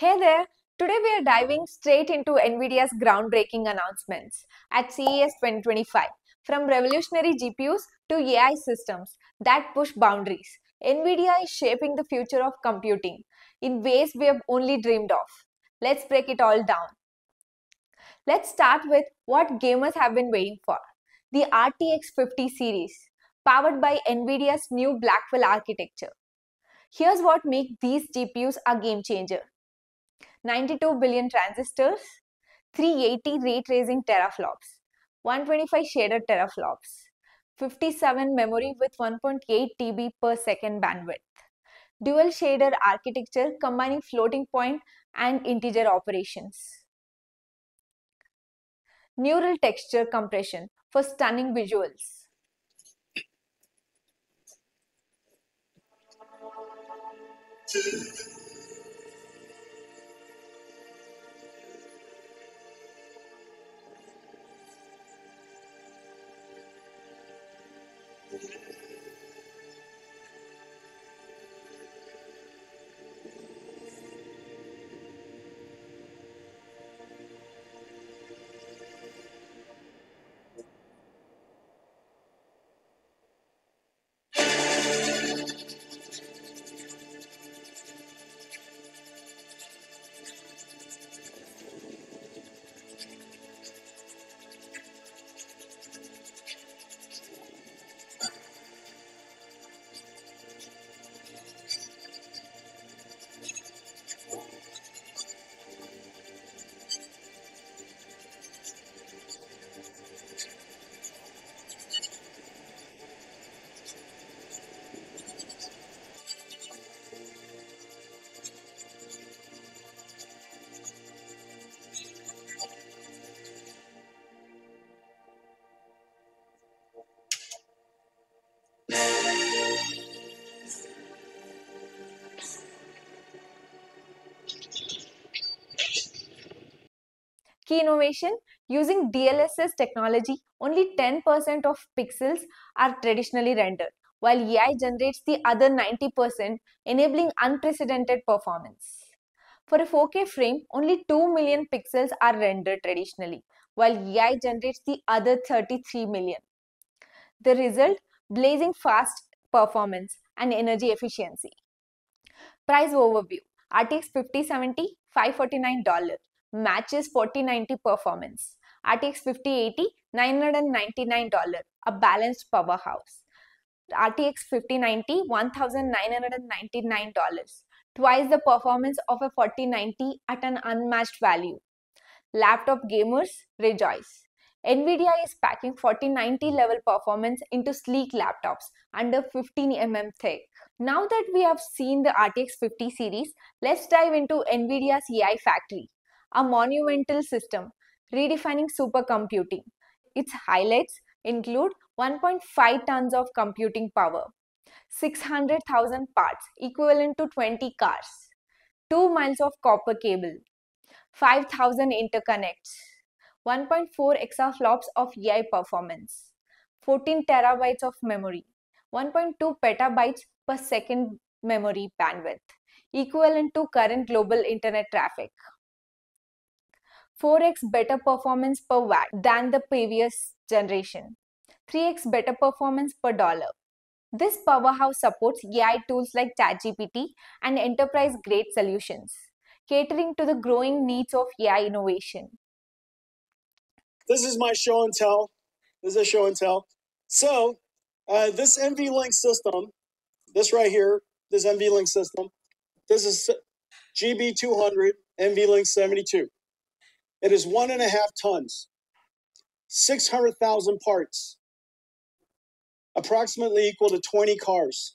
Hey there! Today we are diving straight into NVIDIA's groundbreaking announcements at CES 2025. From revolutionary GPUs to AI systems that push boundaries, NVIDIA is shaping the future of computing in ways we have only dreamed of. Let's break it all down. Let's start with what gamers have been waiting for. The RTX 50 series, powered by NVIDIA's new Blackwell architecture. Here's what makes these GPUs a game changer. 92 billion transistors, 380 ray tracing teraflops, 125 shader teraflops, 57 memory with 1.8 TB per second bandwidth, dual shader architecture combining floating point and integer operations, neural texture compression for stunning visuals. Key innovation, using DLSS technology, only 10% of pixels are traditionally rendered, while AI generates the other 90%, enabling unprecedented performance. For a 4K frame, only 2 million pixels are rendered traditionally, while AI generates the other 33 million. The result, blazing fast performance and energy efficiency. Price overview, RTX 5070, $549. Matches 4090 performance. RTX 5080, $999, a balanced powerhouse. RTX 5090, $1,999, twice the performance of a 4090 at an unmatched value. Laptop gamers rejoice. NVIDIA is packing 4090 level performance into sleek laptops under 15mm thick. Now that we have seen the RTX 50 series, let's dive into NVIDIA's AI factory. A monumental system redefining supercomputing. Its highlights include 1.5 tons of computing power, 600,000 parts equivalent to 20 cars, 2 miles of copper cable, 5,000 interconnects, 1.4 exaflops of AI performance, 14 terabytes of memory, 1.2 petabytes per second memory bandwidth, equivalent to current global internet traffic. 4x better performance per watt than the previous generation. 3x better performance per dollar. This powerhouse supports AI tools like ChatGPT and enterprise-grade solutions, catering to the growing needs of AI innovation. This is my show and tell. This is a show and tell. So this NVLink system, this right here, this NVLink system, this is GB200 NVLink 72. It is 1.5 tons, 600,000 parts, approximately equal to 20 cars,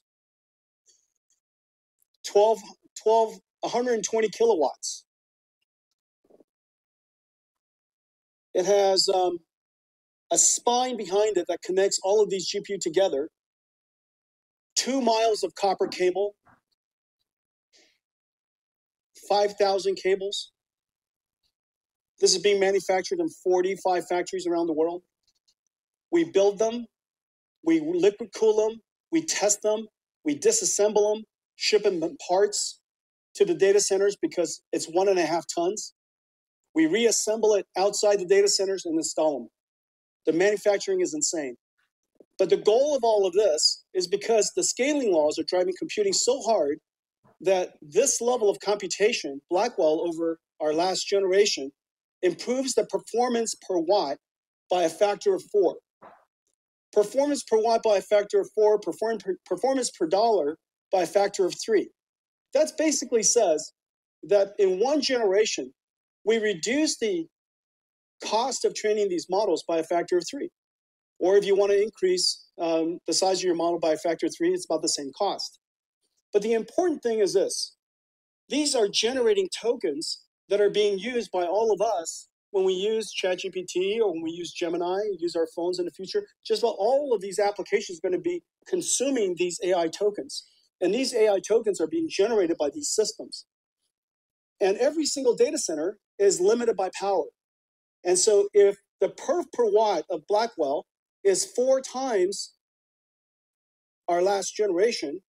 120 kilowatts. It has a spine behind it that connects all of these GPU together, 2 miles of copper cable, 5,000 cables. This is being manufactured in 45 factories around the world. We build them, we liquid cool them, we test them, we disassemble them, ship them in parts, to the data centers because it's 1.5 tons. We reassemble it outside the data centers and install them. The manufacturing is insane. But the goal of all of this is because the scaling laws are driving computing so hard that this level of computation, Blackwell over our last generation, improves the performance per watt by a factor of 4. Performance per watt by a factor of 4, performance per dollar by a factor of 3. That basically says that in one generation, we reduce the cost of training these models by a factor of 3. Or if you want to increase the size of your model by a factor of 3, it's about the same cost. But the important thing is this. These are generating tokens that are being used by all of us when we use ChatGPT or when we use Gemini, use our phones in the future. Just about all of these applications are going to be consuming these AI tokens. And these AI tokens are being generated by these systems. And every single data center is limited by power. And so if the perf per watt of Blackwell is 4 times our last generation,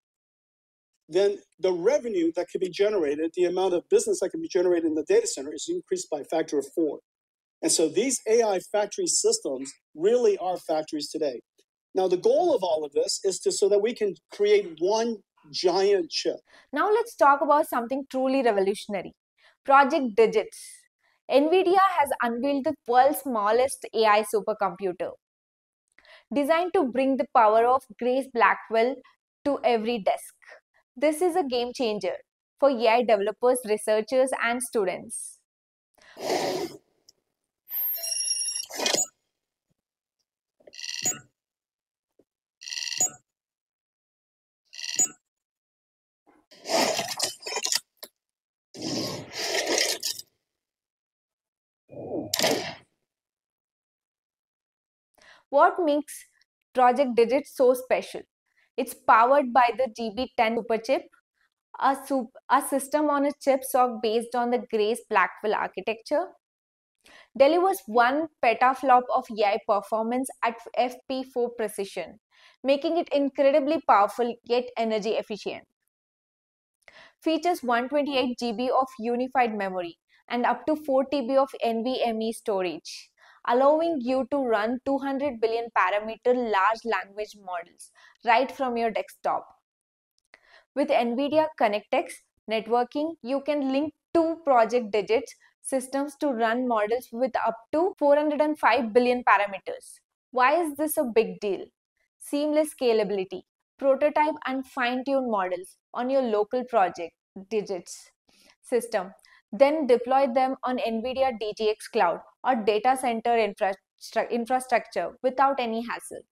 then the revenue that could be generated, the amount of business that can be generated in the data center is increased by a factor of 4. And so these AI factory systems really are factories today. Now, the goal of all of this is so that we can create one giant chip. Now let's talk about something truly revolutionary, Project Digits. NVIDIA has unveiled the world's smallest AI supercomputer, designed to bring the power of Grace Blackwell to every desk. This is a game changer for AI developers, researchers, and students. What makes Project Digits so special? It's powered by the GB10 superchip, a system on a chip SoC based on the Grace Blackwell architecture. Delivers 1 petaflop of AI performance at FP4 precision, making it incredibly powerful yet energy efficient. Features 128 GB of unified memory and up to 4 TB of NVMe storage, allowing you to run 200 billion parameter large language models right from your desktop. With NVIDIA ConnectX networking, you can link 2 Project Digits systems to run models with up to 405 billion parameters. Why is this a big deal? Seamless scalability, prototype and fine-tune models on your local Project Digits system. Then deploy them on NVIDIA DGX cloud or data center infrastructure without any hassle.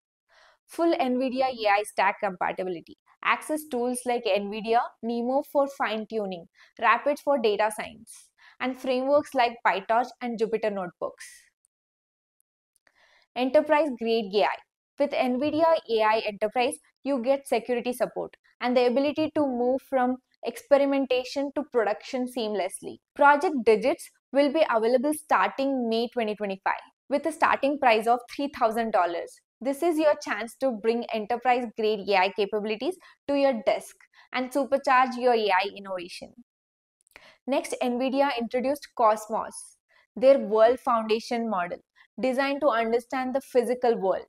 Full NVIDIA AI stack compatibility. Access tools like NVIDIA Nemo for fine-tuning, Rapids for data science, and frameworks like PyTorch and Jupyter notebooks. Enterprise-grade AI. With NVIDIA AI Enterprise, you get security support and the ability to move from experimentation to production seamlessly. Project Digits will be available starting May 2025 with a starting price of $3,000. This is your chance to bring enterprise-grade AI capabilities to your desk and supercharge your AI innovation. Next, NVIDIA introduced Cosmos, their world foundation model designed to understand the physical world.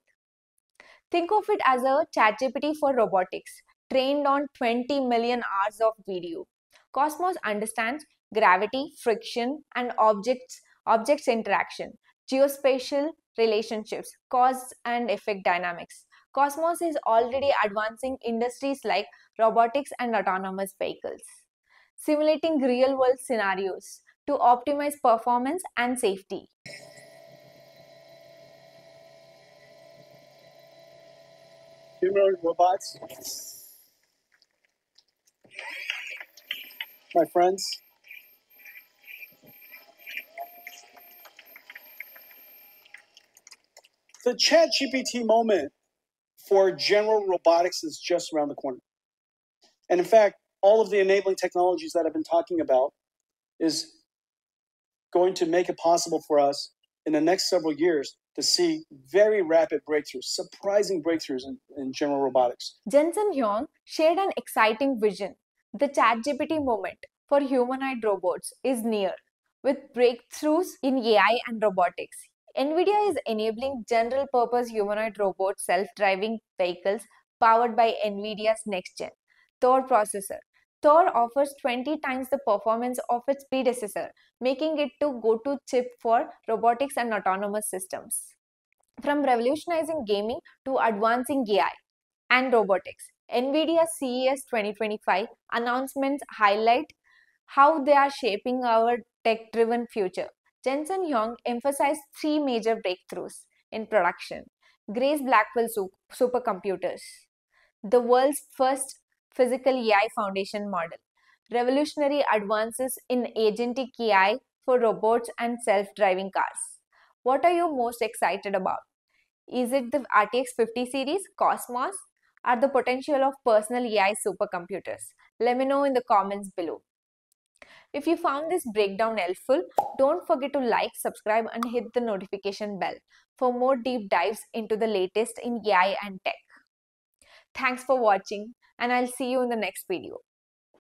Think of it as a ChatGPT for robotics, trained on 20 million hours of video. Cosmos understands gravity, friction, and objects interaction, geospatial relationships, cause and effect dynamics. Cosmos is already advancing industries like robotics and autonomous vehicles, simulating real-world scenarios to optimize performance and safety. Humanoid robots, my friends, the ChatGPT moment for general robotics is just around the corner. And in fact, all of the enabling technologies that I've been talking about is going to make it possible for us in the next several years to see very rapid breakthroughs, surprising breakthroughs in general robotics. Jensen Huang shared an exciting vision, the ChatGPT moment, for humanoid robots is near, with breakthroughs in AI and robotics. NVIDIA is enabling general-purpose humanoid robots, self-driving vehicles powered by NVIDIA's next-gen Thor processor. Thor offers 20 times the performance of its predecessor, making it the go-to chip for robotics and autonomous systems. From revolutionizing gaming to advancing AI and robotics, NVIDIA's CES 2025 announcements highlight how they are shaping our tech-driven future. Jensen Huang emphasized three major breakthroughs in production: Grace Blackwell supercomputers, the world's first physical AI foundation model, revolutionary advances in agentic AI for robots and self-driving cars. What are you most excited about? Is it the RTX 50 series, Cosmos, or the potential of personal AI supercomputers? Let me know in the comments below. If you found this breakdown helpful, don't forget to like, subscribe, and hit the notification bell for more deep dives into the latest in AI and tech. Thanks for watching, and I'll see you in the next video.